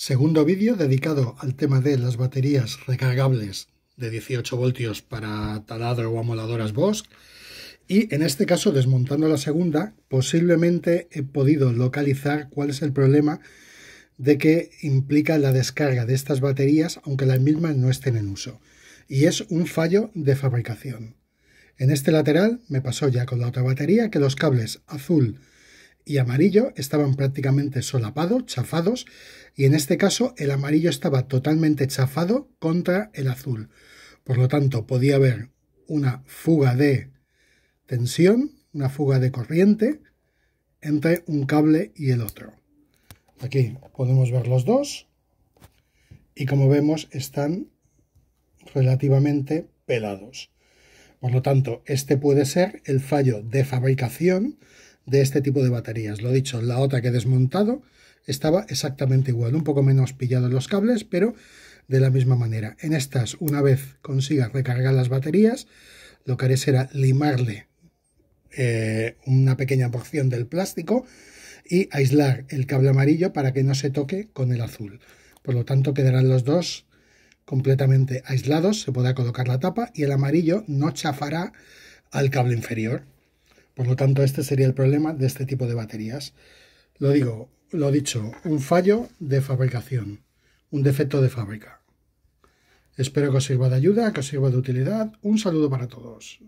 Segundo vídeo dedicado al tema de las baterías recargables de 18 voltios para taladro o amoladoras Bosch. Y en este caso, desmontando la segunda, posiblemente he podido localizar cuál es el problema de que implica la descarga de estas baterías, aunque las mismas no estén en uso. Y es un fallo de fabricación. En este lateral me pasó ya con la otra batería que los cables azul y amarillo estaban prácticamente solapados, chafados, y en este caso el amarillo estaba totalmente chafado contra el azul. Por lo tanto, podía haber una fuga de tensión, una fuga de corriente entre un cable y el otro. Aquí podemos ver los dos y, como vemos, están relativamente pelados. Por lo tanto, este puede ser el fallo de fabricación de este tipo de baterías. Lo dicho, la otra que he desmontado estaba exactamente igual, un poco menos pillados los cables, pero de la misma manera. En estas, una vez consiga recargar las baterías, lo que haré será limarle una pequeña porción del plástico y aislar el cable amarillo para que no se toque con el azul. Por lo tanto, quedarán los dos completamente aislados, se podrá colocar la tapa y el amarillo no chafará al cable inferior. Por lo tanto, este sería el problema de este tipo de baterías. Lo dicho, un fallo de fabricación, un defecto de fábrica. Espero que os sirva de ayuda, que os sirva de utilidad. Un saludo para todos.